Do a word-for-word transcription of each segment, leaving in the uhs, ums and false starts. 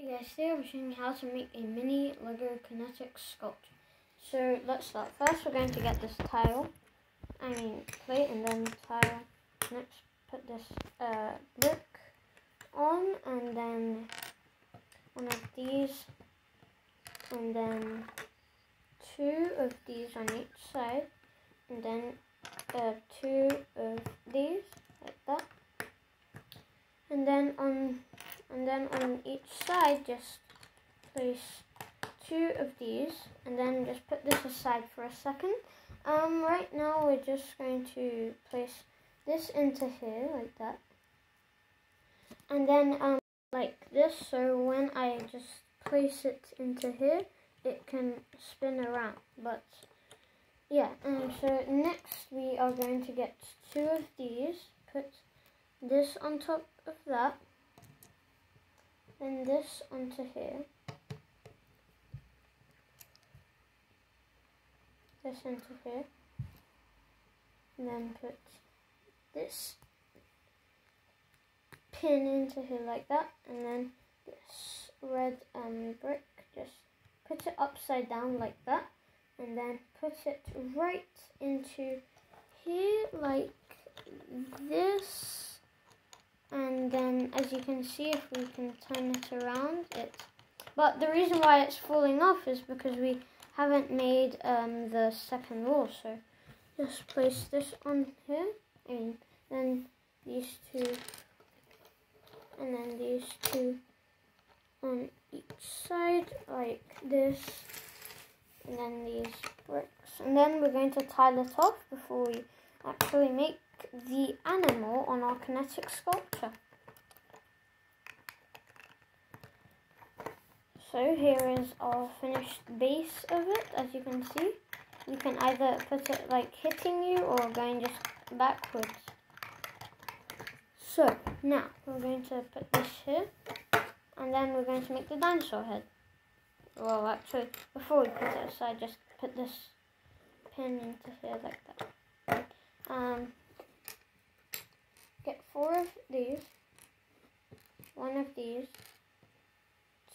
Hey guys, today I'll be showing you how to make a mini Lego Kinetic Sculpture. So let's start. First we're going to get this tile, I mean plate and then tile. Next put this uh, brick on and then one of these and then two of these on each side and then uh, two of these like that. And then on and then on each side just place two of these and then just put this aside for a second. Um right now we're just going to place this into here like that. And then um like this, so when I just place it into here it can spin around. But yeah, um so next we are going to get two of these, put this on top of that, then this onto here, this into here, and then put this pin into here like that, and then this red um, brick, just put it upside down like that, and then put it right into here like this. And then, as you can see, if we can turn it around, it. But the reason why it's falling off is because we haven't made um, the second wall. So just place this on here, and then these two, and then these two on each side, like this, and then these bricks. And then we're going to tile it off before we actually make the animal on our kinetic sculpture. So here is our finished base of it. As you can see, you can either put it like hitting you or going just backwards. So now we're going to put this here and then we're going to make the dinosaur head. Well, actually before we put it aside, just put this pin into here like that. Um Get four of these, one of these,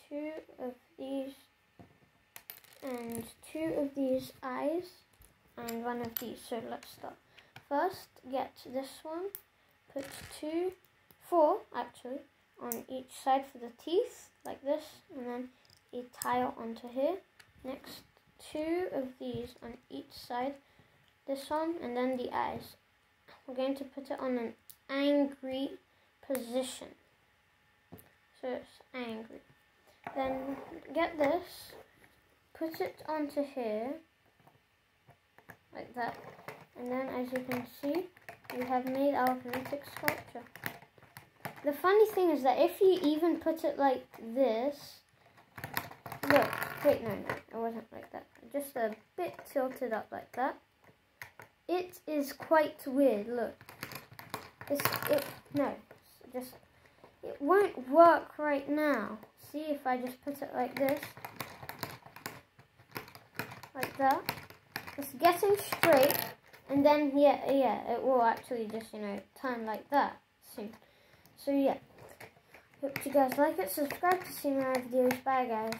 two of these, and two of these eyes, and one of these. So let's start. First, get this one, put two, four actually, on each side for the teeth, like this, and then a tile onto here. Next, two of these on each side, this one, and then the eyes. We're going to put it on an angry position, so it's angry. Then get this, put it onto here like that, and then as you can see we have made our kinetic sculpture. The funny thing is that if you even put it like this, look, wait, no, no, it wasn't like that, just a bit tilted up like that. It is quite weird, look. It's, it, no, it's just, it won't work right now. See, if I just put it like this, like that, it's getting straight, and then, yeah, yeah, it will actually just, you know, turn like that soon. So, yeah, hope you guys like it. Subscribe to see my videos. Bye, guys.